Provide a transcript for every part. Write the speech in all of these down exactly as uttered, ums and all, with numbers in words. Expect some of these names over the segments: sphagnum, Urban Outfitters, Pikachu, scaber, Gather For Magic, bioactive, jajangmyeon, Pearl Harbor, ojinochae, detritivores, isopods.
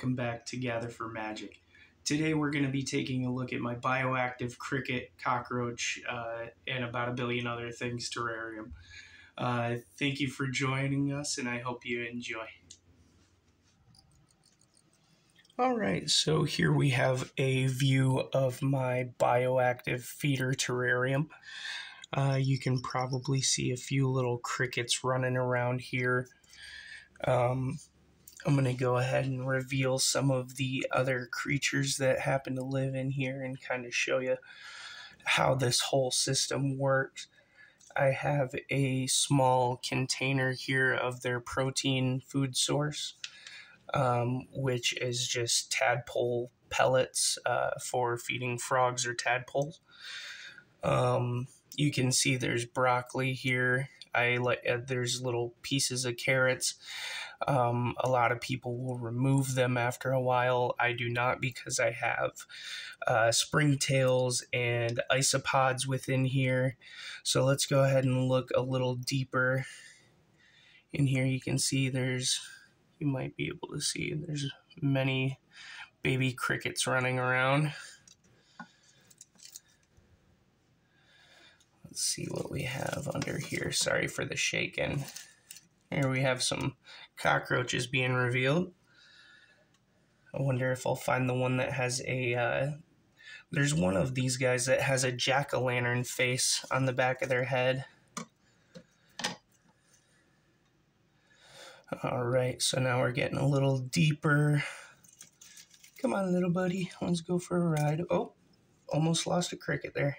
welcome back to Gather For Magic. Today we're going to be taking a look at my bioactive cricket, cockroach, uh, and about a billion other things terrarium. Uh, thank you for joining us, and I hope you enjoy. Alright, so here we have a view of my bioactive feeder terrarium. Uh, you can probably see a few little crickets running around here. Um, I'm going to go ahead and reveal some of the other creatures that happen to live in here and kind of show you how this whole system works. I have a small container here of their protein food source, um, which is just tadpole pellets uh, for feeding frogs or tadpoles. Um, you can see there's broccoli here. I like uh, there's little pieces of carrots. Um, a lot of people will remove them after a while. I do not, because I have uh, springtails and isopods within here. So let's go ahead and look a little deeper in here. You can see there's, you might be able to see, there's many baby crickets running around. Let's see what we have under here. Sorry for the shaking. Here we have some cockroaches being revealed. I wonder if I'll find the one that has a... Uh, there's one of these guys that has a jack-o'-lantern face on the back of their head. Alright, so now we're getting a little deeper. Come on, little buddy. Let's go for a ride. Oh, almost lost a cricket there.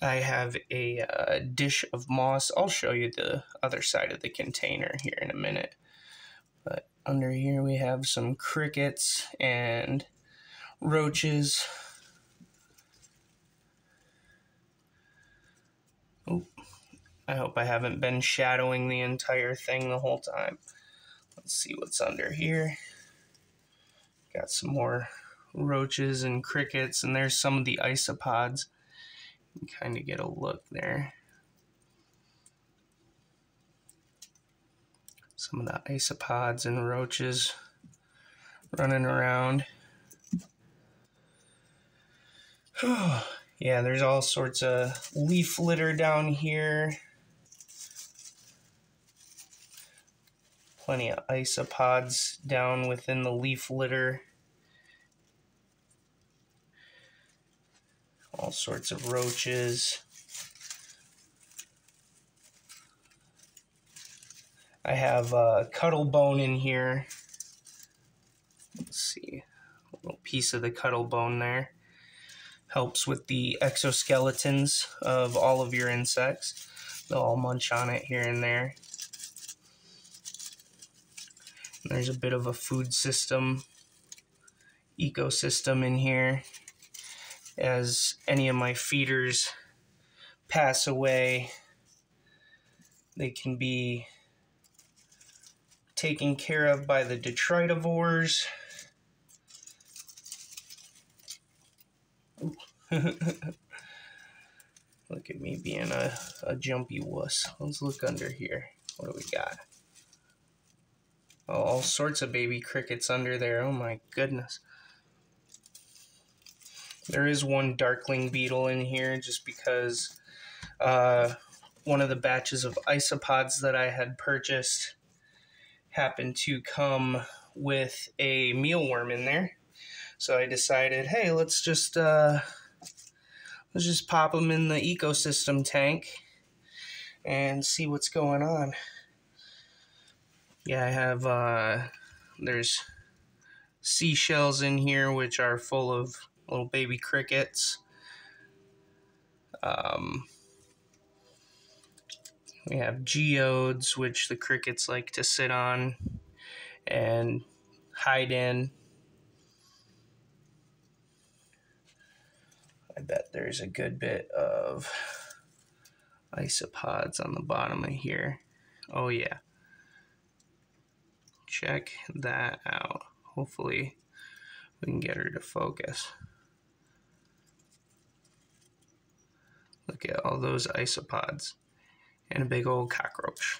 I have a uh, dish of moss. I'll show you the other side of the container here in a minute. But under here we have some crickets and roaches. Oh, I hope I haven't been shadowing the entire thing the whole time. Let's see what's under here. Got some more roaches and crickets, and there's some of the isopods. Kind of get a look there. Some of the isopods and roaches running around. Yeah, there's all sorts of leaf litter down here. Plenty of isopods down within the leaf litter. All sorts of roaches. I have a cuttlebone in here. Let's see, a little piece of the cuttlebone there. Helps with the exoskeletons of all of your insects. They'll all munch on it here and there. And there's a bit of a food system, ecosystem in here. As any of my feeders pass away, they can be taken care of by the detritivores. Look at me being a, a jumpy wuss. Let's look under here. What do we got? Oh, all sorts of baby crickets under there. Oh my goodness. There is one darkling beetle in here just because uh, one of the batches of isopods that I had purchased happened to come with a mealworm in there. So I decided, hey, let's just uh, let's just pop them in the ecosystem tank and see what's going on. Yeah, I have uh, there's seashells in here which are full of little baby crickets. Um, we have geodes, which the crickets like to sit on and hide in. I bet there's a good bit of isopods on the bottom of here. Oh yeah. Check that out. Hopefully we can get her to focus. Look at all those isopods and a big old cockroach.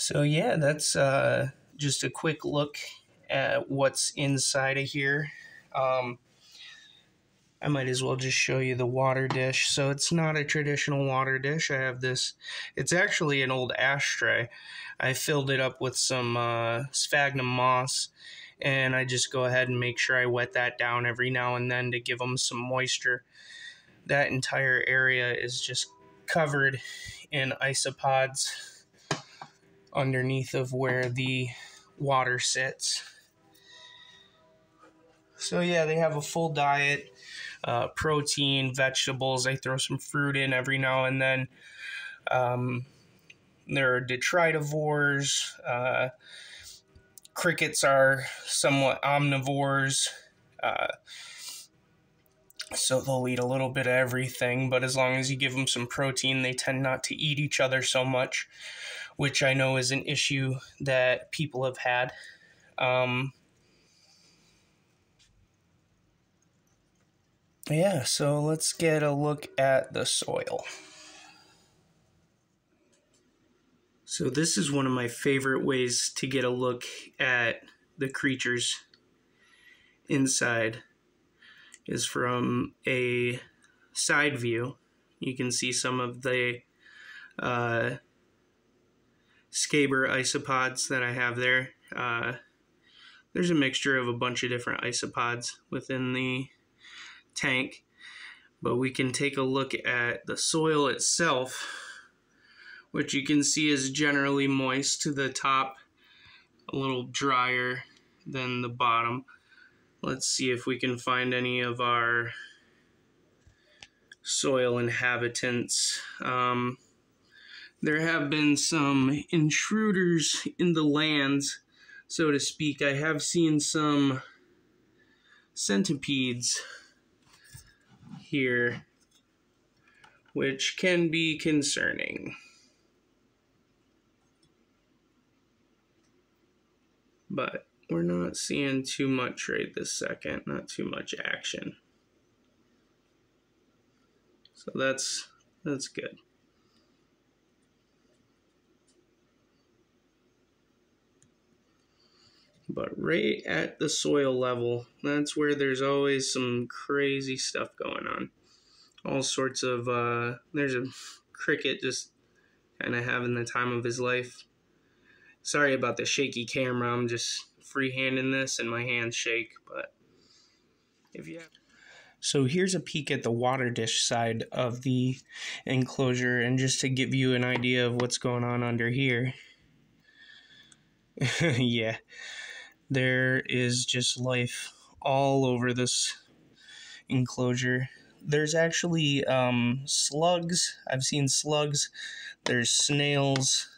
So yeah, that's uh, just a quick look at what's inside of here. Um, I might as well just show you the water dish. So it's not a traditional water dish. I have this, it's actually an old ashtray. I filled it up with some uh, sphagnum moss, and I just go ahead and make sure I wet that down every now and then to give them some moisture. That entire area is just covered in isopods underneath of where the water sits. So yeah, they have a full diet, uh, protein, vegetables. I throw some fruit in every now and then. Um, there are detritivores. Uh, crickets are somewhat omnivores. Uh, so they'll eat a little bit of everything, but as long as you give them some protein, they tend not to eat each other so much, which I know is an issue that people have had. Um... Yeah, so let's get a look at the soil. So this is one of my favorite ways to get a look at the creatures inside, is from a side view. You can see some of the uh, scaber isopods that I have there. Uh, there's a mixture of a bunch of different isopods within the tank, but we can take a look at the soil itself, which you can see is generally moist to the top, a little drier than the bottom. Let's see if we can find any of our soil inhabitants. Um, there have been some intruders in the lands, so to speak. I have seen some centipedes here, which can be concerning. But we're not seeing too much right this second, not too much action. So that's that's good. But right at the soil level, that's where there's always some crazy stuff going on. All sorts of, uh, there's a cricket just kind of having the time of his life. Sorry about the shaky camera, I'm just freehanding this and my hands shake, but if you have... So here's a peek at the water dish side of the enclosure, and just to give you an idea of what's going on under here. Yeah. There is just life all over this enclosure. There's actually um, slugs. I've seen slugs. There's snails.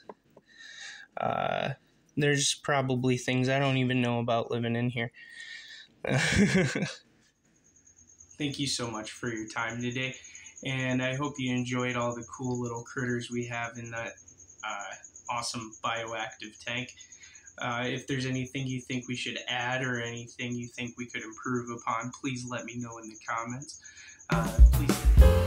Uh, there's probably things I don't even know about living in here. Thank you so much for your time today, and I hope you enjoyed all the cool little critters we have in that uh, awesome bioactive tank. Uh, if there's anything you think we should add or anything you think we could improve upon, please let me know in the comments. Uh, please.